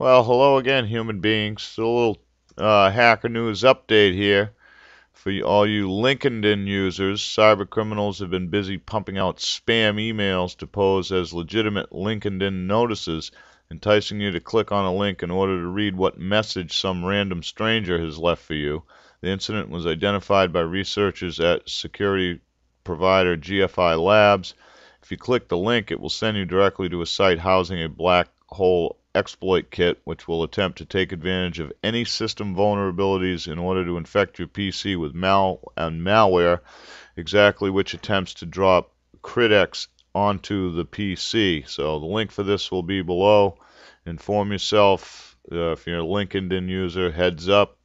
Well, hello again, human beings. So a little hacker news update here for all you LinkedIn users. Cyber criminals have been busy pumping out spam emails to pose as legitimate LinkedIn notices, enticing you to click on a link in order to read what message some random stranger has left for you. The incident was identified by researchers at security provider GFI Labs. If you click the link, it will send you directly to a site housing a Blackhole exploit kit, which will attempt to take advantage of any system vulnerabilities in order to infect your PC with malware, exactly which attempts to drop Cridex onto the PC. So the link for this will be below. Inform yourself if you're a LinkedIn user. Heads up.